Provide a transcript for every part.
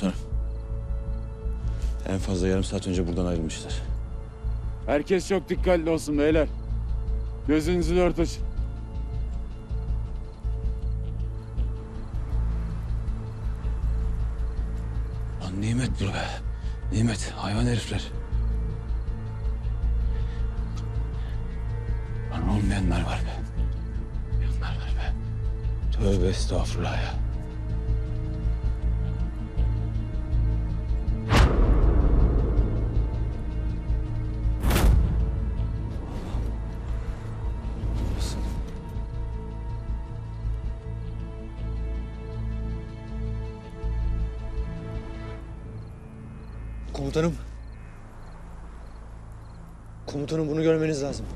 komutanım. En fazla yarım saat önce buradan ayrılmışlar. Herkes çok dikkatli olsun beyler. Gözünüzü dört açın. Lan nimet bu be. Nimet, hayvan herifler. Lan olmayanlar var be. Yanlar var be. Tövbe estağfurullah ya. Komutanım. Komutanım bunu görmeniz lazım.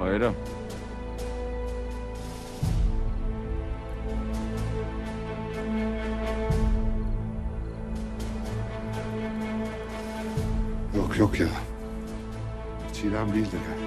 Bayram. Yok yok ya. Çiğdem değil de ya.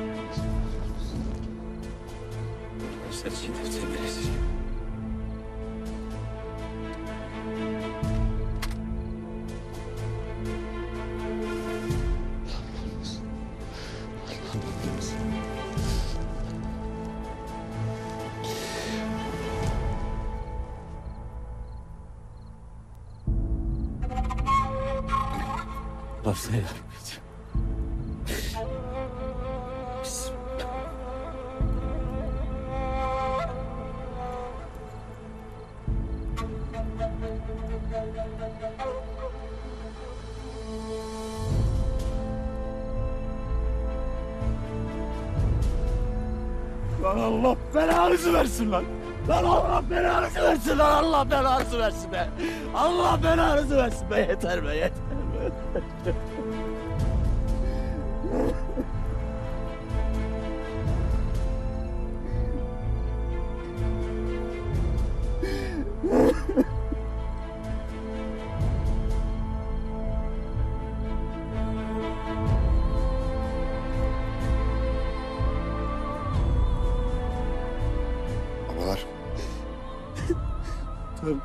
Lan Allah belanızı versin lan! Lan Allah belanızı versin lan! Allah belanızı versin be! Allah belanızı versin be! Yeter be, yeter be!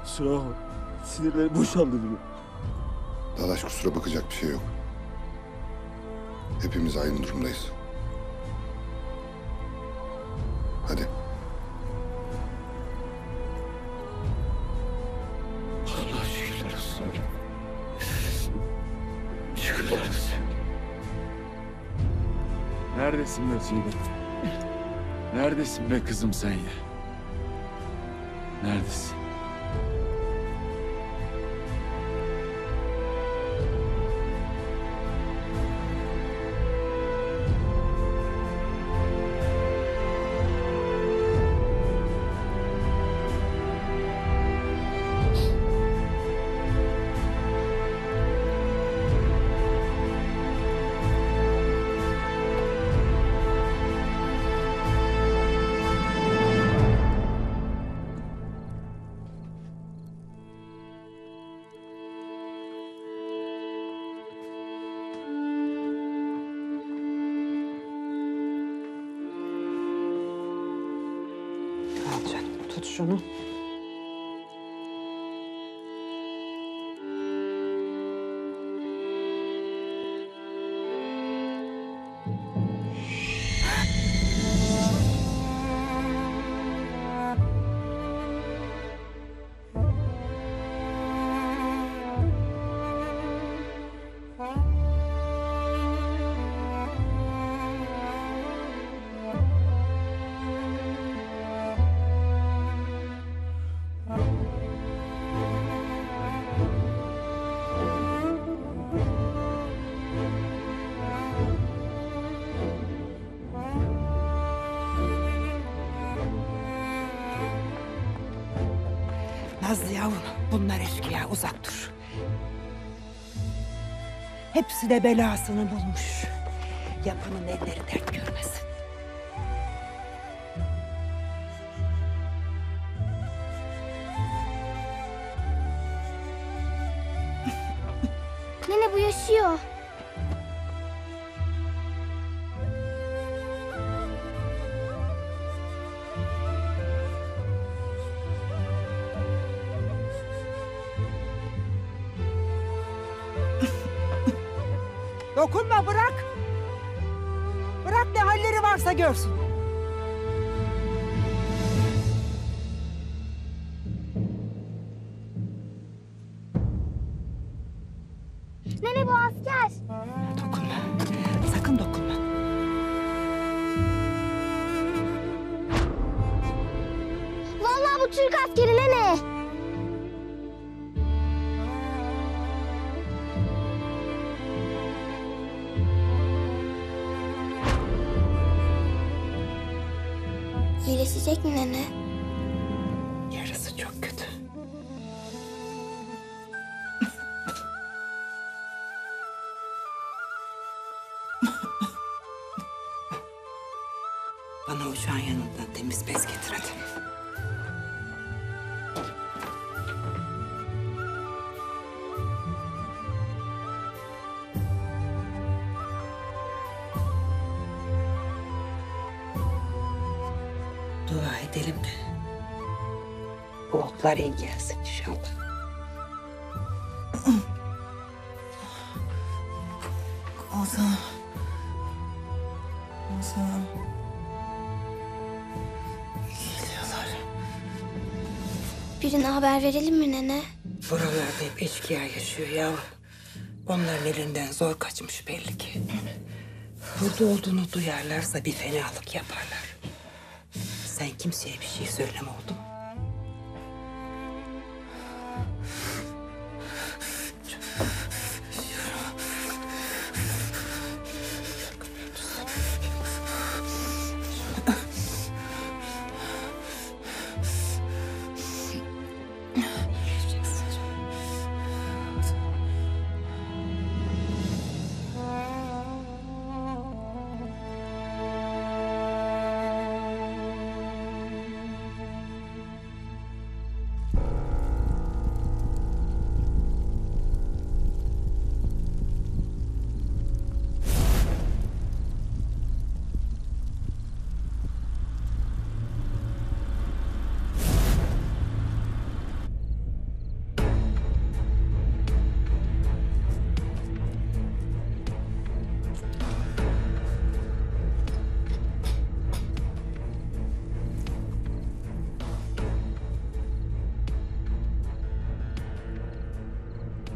Kusura bakma. Sinirleri boşaldı bile. Dadaş kusura bakacak bir şey yok. Hepimiz aynı durumdayız. Hadi. Allah şükürler olsun. Şükürler olsun. Neredesin be Çiğdem? Neredesin be kızım sen ya? Neredesin? Şunu. Nazlı yavrum, bunlar eşkıya, uzak dur. Hepsi de belasını bulmuş. Yapanın elleri dert görmesin. Nene bu yaşıyor. Dokunma, bırak. Bırak, ne halleri varsa görsün. Nene bu asker. Dokunma. Sakın dokunma. Vallahi bu Türk askeri nene. İyileşecek mi nene? Yarası çok kötü. Bana uçağın yanından temiz bez getir hadi. Bulutlar iyi gelsin inşallah. Ozan. Ozan. Geliyorlar. Birine haber verelim mi nene? Buralarda hep eşkıya yaşıyor yavrum. Onların elinden zor kaçmış belli ki. Burada olduğunu duyarlarsa bir fenalık yaparlar. Sen kimseye bir şey söyleme, oldu mu?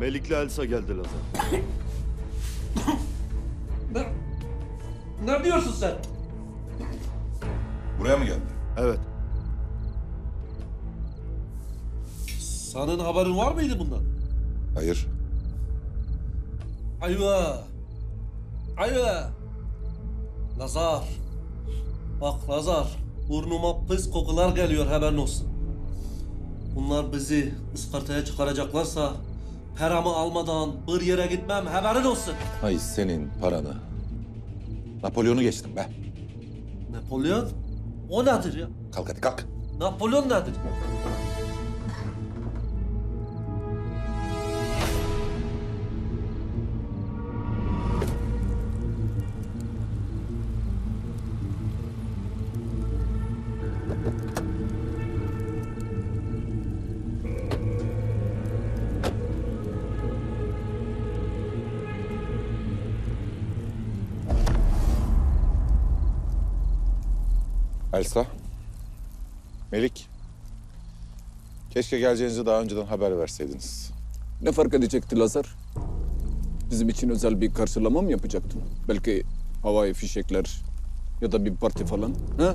Melik'le Elsa geldi Lazan. Ne diyorsun sen? Buraya mı geldi? Evet. Senin haberin var mıydı bundan? Hayır. Ayva. Ayva. Lazar. Bak Lazar, burnuma pis kokular geliyor, haberin olsun. Bunlar bizi ıskartaya çıkaracaklarsa paramı almadan bir yere gitmem, haberin olsun. Ay senin paranı. Napolyon'u geçtim be. Napolyon? O nedir ya? Kalk hadi kalk. Napolyon nedir? Elsa, Melik, keşke geleceğinizi daha önceden haber verseydiniz. Ne fark edecekti Lazar? Bizim için özel bir karşılama mı yapacaktın? Belki havai fişekler ya da bir parti falan, ha?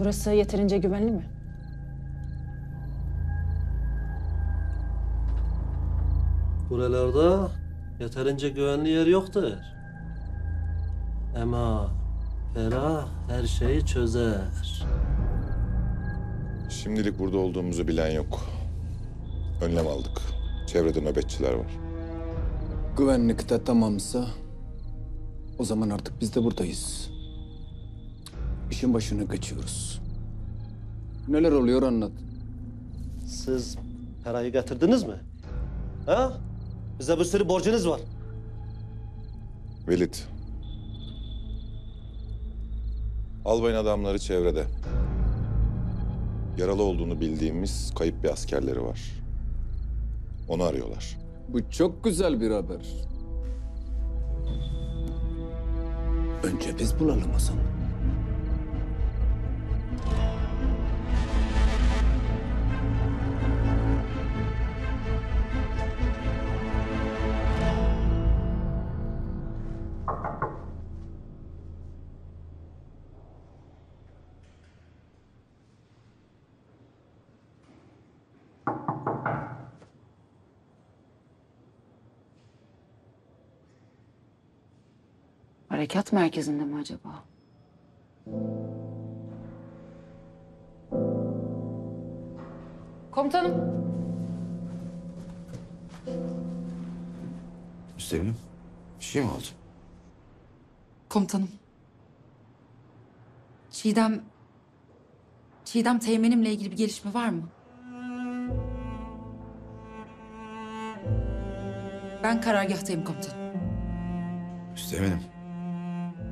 Burası yeterince güvenli mi? Buralarda yeterince güvenli yer yoktur. Ama ferah her şeyi çözer. Şimdilik burada olduğumuzu bilen yok. Önlem aldık. Çevrede nöbetçiler var. Güvenlikte tamamsa o zaman artık biz de buradayız. İşin başına kaçıyoruz. Neler oluyor anlat. Siz parayı getirdiniz mi? Ha? Bize bir sürü borcunuz var. Velid. Albayın adamları çevrede. Yaralı olduğunu bildiğimiz kayıp bir askerleri var. Onu arıyorlar. Bu çok güzel bir haber. Önce biz bulalım Hasan. Harekat merkezinde mi acaba? Komutanım. Müstevinim, bir şey mi oldu? Komutanım. Çiğdem teğmenimle ilgili bir gelişme var mı? Ben karargahtayım komutanım. Müstevinim.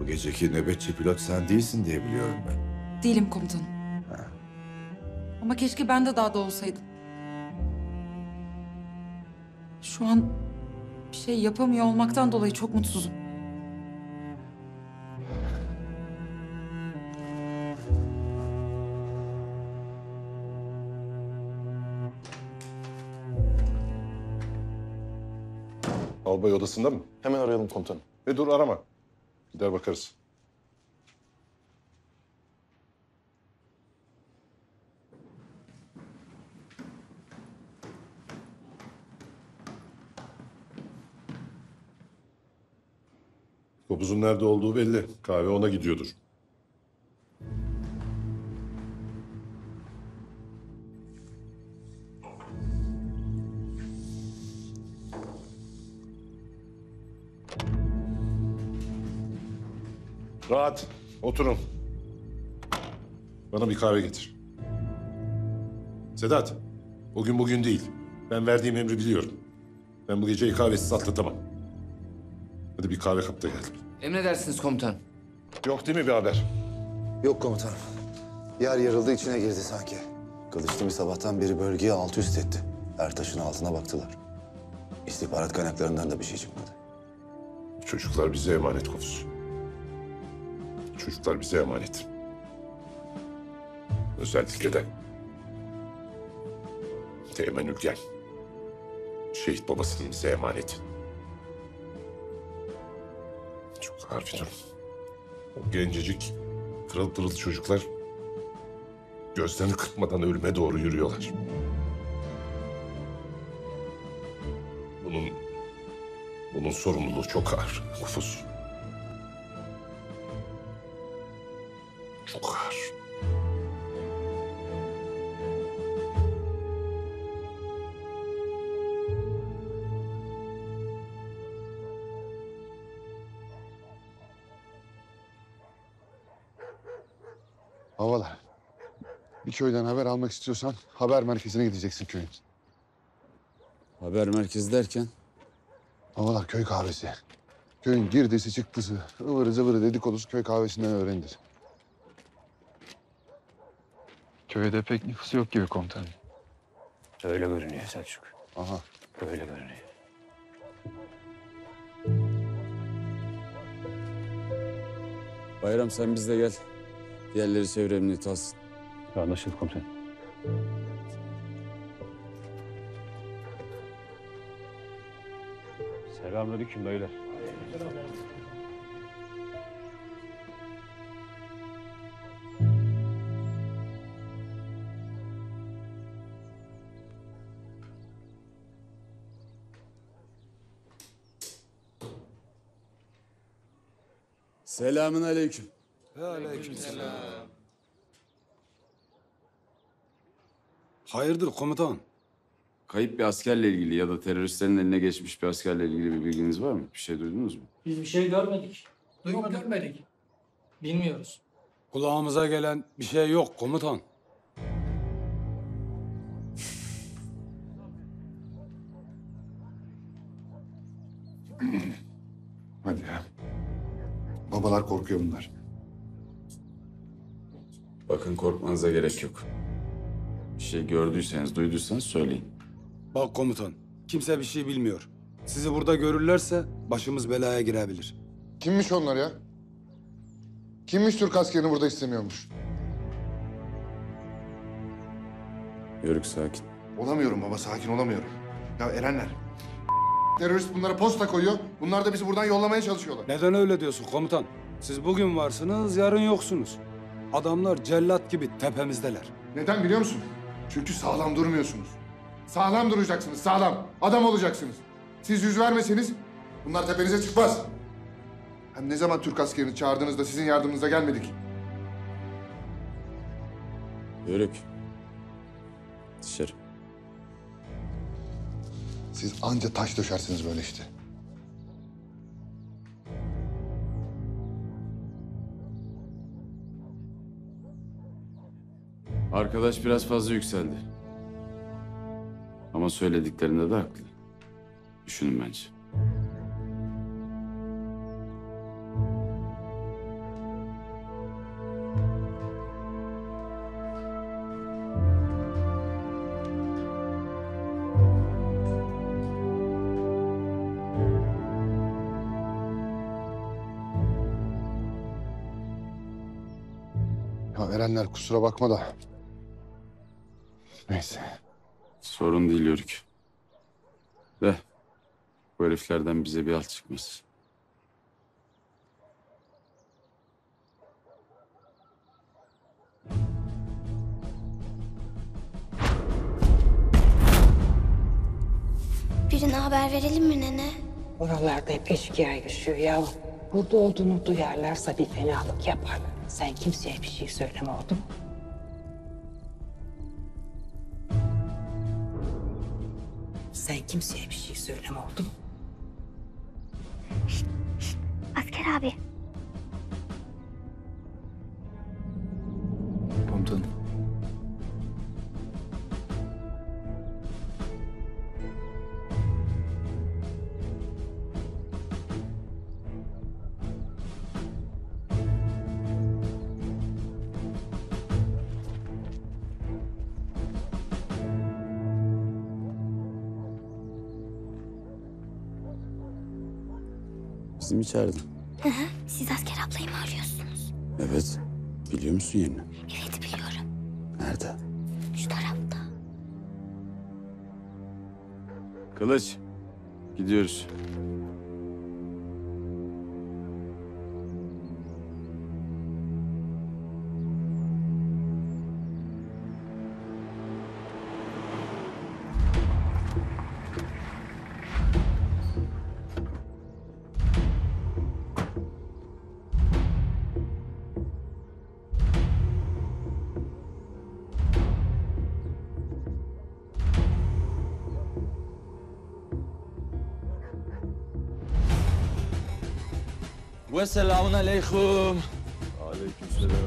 Bu geceki nöbetçi pilot sen değilsin diye biliyorum ben. Değilim komutanım. Ha. Ama keşke ben de daha da olsaydım. Şu an bir şey yapamıyor olmaktan dolayı çok mutsuzum. Albay odasında mı? Hemen arayalım komutanım. Dur arama. Gider bakarız. Kopuzun nerede olduğu belli. Kahve ona gidiyordur. Rahat. Oturun. Bana bir kahve getir. Sedat, o gün bugün değil. Ben verdiğim emri biliyorum. Ben bu geceyi kahvesiz atlatamam. Hadi bir kahve kapta gel. Emredersiniz komutanım. Yok değil mi bir haber? Yok komutanım. Yer yarıldı, içine girdi sanki. Kılıç Timi sabahtan beri bölgeyi alt üst etti. Her taşın altına baktılar. İstihbarat kaynaklarından da bir şey çıkmadı. Çocuklar bize emanet konusu. Çocuklar bize emanet. Özellikle de teğmen Ülgen. Şehit babasının bize emaneti. Çok ağır bir durum. O gencecik, pırıl pırıl çocuklar gözlerini kırpmadan ölüme doğru yürüyorlar. Bunun sorumluluğu çok ağır Kufuz. Çok ağır. Havalar. Bir köyden haber almak istiyorsan haber merkezine gideceksin köyün. Haber merkezi derken? Havalar köy kahvesi. Köyün girdisi çıktısı, ıvırı zıvırı dedikodusu köy kahvesinden öğrenilir. Köyde pek nüfusu yok gibi komutanım. Öyle görünüyor Selçuk. Aha. Öyle görünüyor. Bayram sen bizle gel. Diğerleri çevremini tatsın. Anlaşıldı komutanım. Selamünaleyküm beyler. Selamünaleyküm. Aleykümselam. Hayırdır komutan? Kayıp bir askerle ilgili ya da teröristlerin eline geçmiş bir askerle ilgili bir bilginiz var mı? Bir şey duydunuz mu? Biz bir şey görmedik. Duymadık. Yok, görmedik. Bilmiyoruz. Kulağımıza gelen bir şey yok komutan. Hadi ya. Babalar korkuyor bunlar. Bakın korkmanıza gerek yok. Bir şey gördüyseniz, duyduysanız söyleyin. Bak komutan, kimse bir şey bilmiyor. Sizi burada görürlerse başımız belaya girebilir. Kimmiş onlar ya? Kimmiş Türk askerini burada istemiyormuş? Yörük sakin. Olamıyorum baba, sakin olamıyorum. Ya Erenler, terörist bunlara posta koyuyor. Bunlar da bizi buradan yollamaya çalışıyorlar. Neden öyle diyorsun komutan? Siz bugün varsınız, yarın yoksunuz. Adamlar cellat gibi tepemizdeler. Neden biliyor musun? Çünkü sağlam durmuyorsunuz. Sağlam duracaksınız, sağlam. Adam olacaksınız. Siz yüz vermeseniz bunlar tepenize çıkmaz. Hem ne zaman Türk askerini çağırdığınızda sizin yardımınıza gelmedik. Yörük. Dışarı. Siz anca taş döşersiniz böyle işte. Arkadaş biraz fazla yükseldi. Ama söylediklerinde de haklı. Düşünün bence. Ya Erenler kusura bakma da. Neyse. Sorun değil Yörük. De. Bu heriflerden bize bir alt çıkmasın. Birine haber verelim mi nene? Oralarda hep eşkıya yaşıyor yavrum. Burada olduğunu duyarlarsa bir fenalık yaparlar. Sen kimseye bir şey söyleme oldu mu? Sen kimseye bir şey söyleme oldu mu? Şşt, şşt. Asker abi. Komutanım. Bizi mi çağırdın? Hı hı. Siz asker ablayı mı arıyorsunuz? Evet. Biliyor musun yerini? Evet biliyorum. Nerede? Şu tarafta. Kılıç. Gidiyoruz. Ve selamun aleyküm. Aleyküm selam.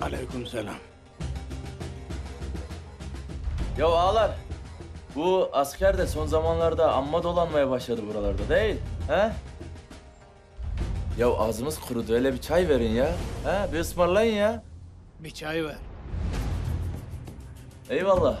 Aleyküm selam. Ya ağalar, bu asker de son zamanlarda amma dolanmaya başladı buralarda değil, he? Ya ağzımız kurudu, öyle bir çay verin ya, he? Bir ısmarlayın ya. Bir çay ver. Eyvallah.